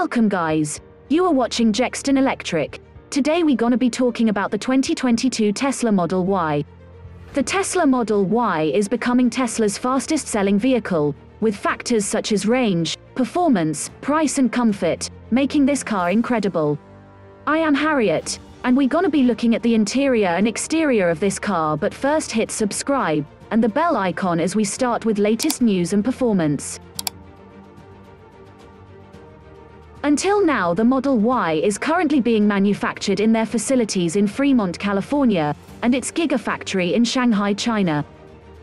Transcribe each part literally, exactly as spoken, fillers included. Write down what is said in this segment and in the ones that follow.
Welcome guys, you are watching Jexton Electric. Today we gonna be talking about the twenty twenty-two Tesla Model Y. The Tesla Model Y is becoming Tesla's fastest selling vehicle, with factors such as range, performance, price and comfort, making this car incredible. I am Harriet, and we gonna be looking at the interior and exterior of this car, but first hit subscribe and the bell icon as we start with latest news and performance. Until now, the Model Y is currently being manufactured in their facilities in Fremont, California, and its Gigafactory in Shanghai, China.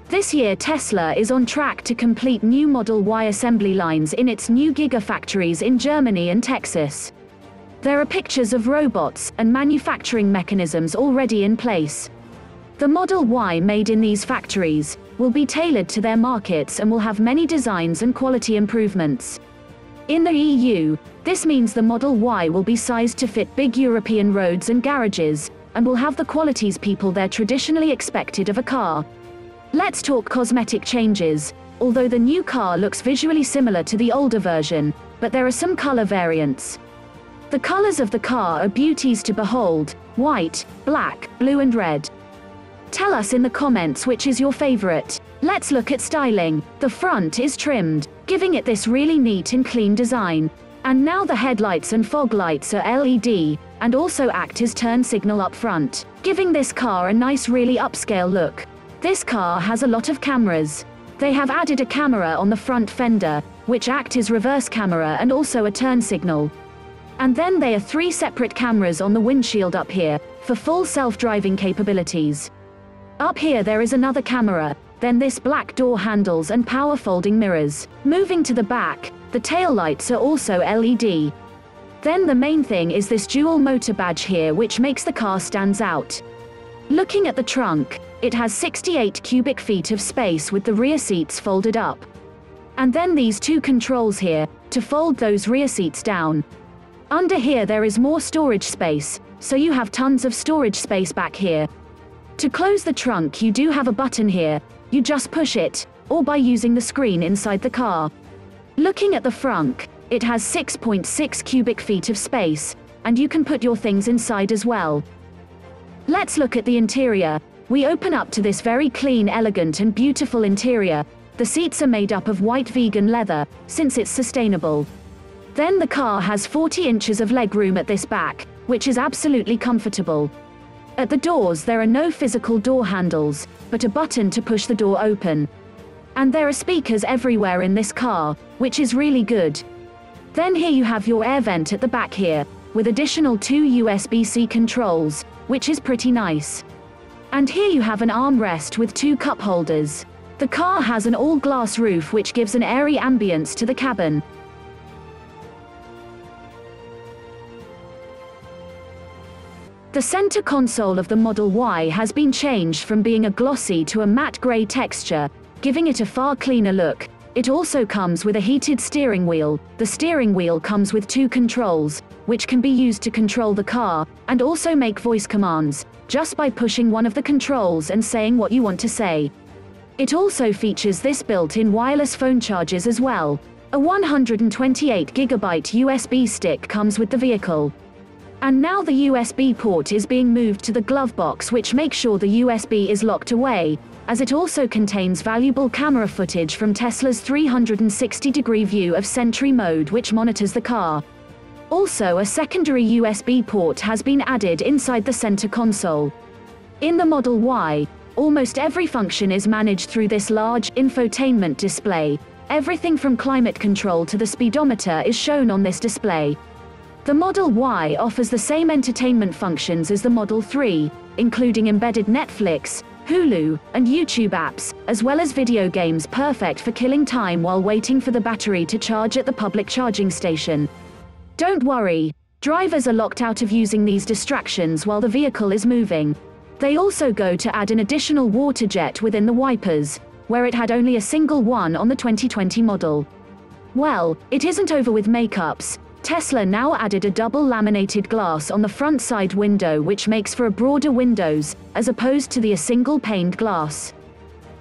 This year Tesla is on track to complete new Model Y assembly lines in its new Gigafactories in Germany and Texas. There are pictures of robots and manufacturing mechanisms already in place. The Model Y made in these factories will be tailored to their markets and will have many designs and quality improvements. In the E U, this means the Model Y will be sized to fit big European roads and garages, and will have the qualities people there traditionally expected of a car. Let's talk cosmetic changes. Although the new car looks visually similar to the older version, but there are some color variants. The colors of the car are beauties to behold: white, black, blue and red. Tell us in the comments which is your favorite. Let's look at styling. The front is trimmed, giving it this really neat and clean design. And now the headlights and fog lights are L E D, and also act as turn signal up front, giving this car a nice, really upscale look. This car has a lot of cameras. They have added a camera on the front fender, which act as reverse camera and also a turn signal. And then there are three separate cameras on the windshield up here, for full self-driving capabilities. Up here there is another camera, then this black door handles and power folding mirrors. Moving to the back, the taillights are also L E D. Then the main thing is this dual motor badge here, which makes the car stands out. Looking at the trunk, it has sixty-eight cubic feet of space with the rear seats folded up. And then these two controls here, to fold those rear seats down. Under here there is more storage space, so you have tons of storage space back here. To close the trunk you do have a button here, you just push it, or by using the screen inside the car. Looking at the frunk, it has six point six cubic feet of space, and you can put your things inside as well. Let's look at the interior. We open up to this very clean, elegant and beautiful interior. The seats are made up of white vegan leather, since it's sustainable. Then the car has forty inches of legroom at this back, which is absolutely comfortable. At the doors there are no physical door handles, but a button to push the door open. And there are speakers everywhere in this car, which is really good. Then here you have your air vent at the back here, with additional two U S B C controls, which is pretty nice. And here you have an armrest with two cup holders. The car has an all-glass roof which gives an airy ambience to the cabin. The center console of the Model Y has been changed from being a glossy to a matte gray texture, giving it a far cleaner look. It also comes with a heated steering wheel. The steering wheel comes with two controls, which can be used to control the car, and also make voice commands, just by pushing one of the controls and saying what you want to say. It also features this built-in wireless phone chargers as well. A one hundred twenty-eight gigabyte U S B stick comes with the vehicle. And now the U S B port is being moved to the glove box, which makes sure the U S B is locked away, as it also contains valuable camera footage from Tesla's three hundred sixty degree view of Sentry mode, which monitors the car. Also, a secondary U S B port has been added inside the center console. In the Model Y, almost every function is managed through this large infotainment display. Everything from climate control to the speedometer is shown on this display. The Model Y offers the same entertainment functions as the Model three, including embedded Netflix, Hulu, and YouTube apps, as well as video games, perfect for killing time while waiting for the battery to charge at the public charging station. Don't worry, drivers are locked out of using these distractions while the vehicle is moving. They also go to add an additional water jet within the wipers, where it had only a single one on the twenty twenty model. Well, it isn't over with makeups. Tesla now added a double laminated glass on the front side window, which makes for a broader windows, as opposed to the a single paned glass.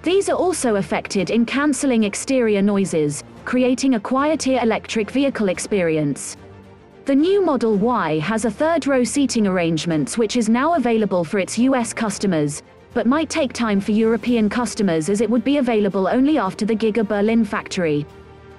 These are also affected in cancelling exterior noises, creating a quieter electric vehicle experience. The new Model Y has a third-row seating arrangement which is now available for its U S customers, but might take time for European customers as it would be available only after the Giga Berlin factory.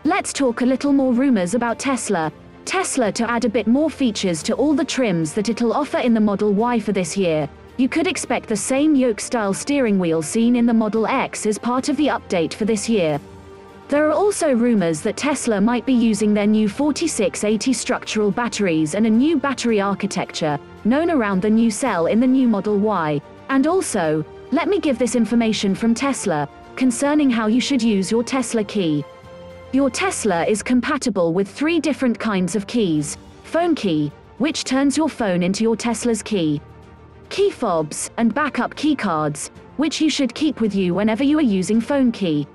Let's talk a little more rumors about Tesla. Tesla to add a bit more features to all the trims that it'll offer in the Model Y for this year. You could expect the same yoke-style steering wheel seen in the Model X as part of the update for this year. There are also rumors that Tesla might be using their new forty-six eighty structural batteries and a new battery architecture, known around the new cell in the new Model Y. And also, let me give this information from Tesla, concerning how you should use your Tesla key. Your Tesla is compatible with three different kinds of keys. Phone key, which turns your phone into your Tesla's key. Key fobs, and backup key cards, which you should keep with you whenever you are using phone key.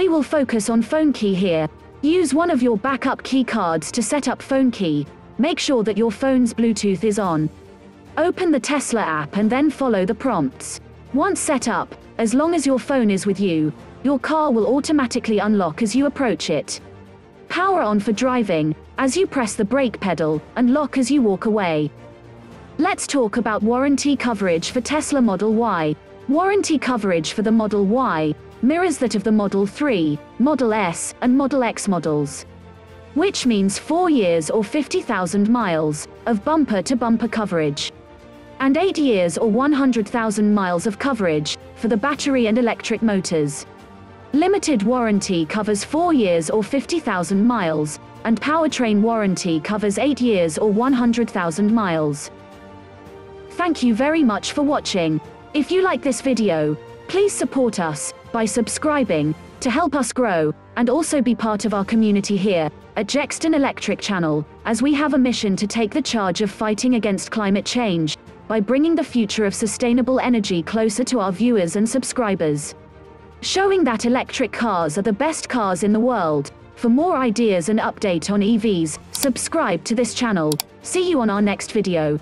We will focus on phone key here. Use one of your backup key cards to set up phone key. Make sure that your phone's Bluetooth is on. Open the Tesla app and then follow the prompts. Once set up, as long as your phone is with you, your car will automatically unlock as you approach it. Power on for driving, as you press the brake pedal, and lock as you walk away. Let's talk about warranty coverage for Tesla Model Y. Warranty coverage for the Model Y mirrors that of the Model three, Model S, and Model X models, which means four years or fifty thousand miles of bumper-to-bumper coverage, and eight years or one hundred thousand miles of coverage for the battery and electric motors. Limited warranty covers four years or fifty thousand miles, and powertrain warranty covers eight years or one hundred thousand miles. Thank you very much for watching. If you like this video, please support us by subscribing to help us grow, and also be part of our community here at Jexton Electric Channel, as we have a mission to take the charge of fighting against climate change by bringing the future of sustainable energy closer to our viewers and subscribers. Showing that electric cars are the best cars in the world. For more ideas and update on E Vs, subscribe to this channel. See you on our next video.